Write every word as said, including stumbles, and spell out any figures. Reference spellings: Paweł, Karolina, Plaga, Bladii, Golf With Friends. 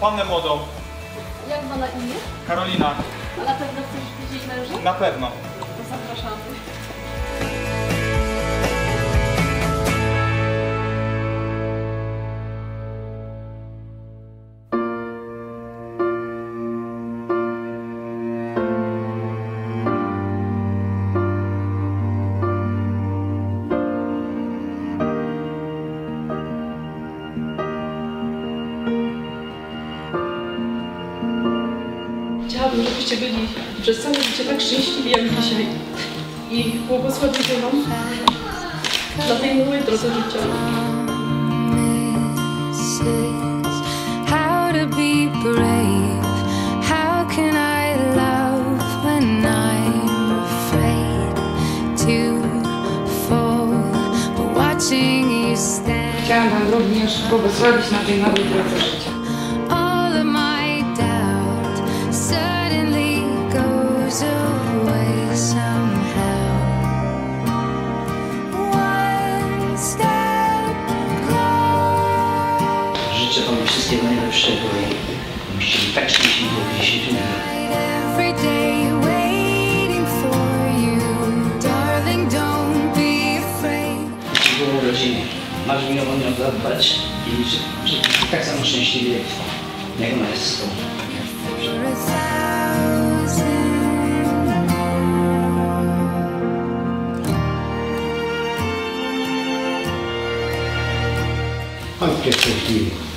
Pannę młodą. Jak ma na imię? Karolina. A na pewno chcesz widzieć męża? Na pewno. To zapraszamy. Chciałabym, żebyście byli przez całe życie tak szczęśliwi jak dzisiaj i błogosławię Wam dla tej miłej drodze życia. Chciałam Wam również błogosławić na tej nowej drodze życia. Życzę Wam wszystkiego najlepszego i musicie tak szczęśliwie jak dzisiaj tu było urodziny. Masz mi o nią zadbać i żebyś tak samo szczęśliwie jak ona jest z Tobą. Pan jest szczęśliwy.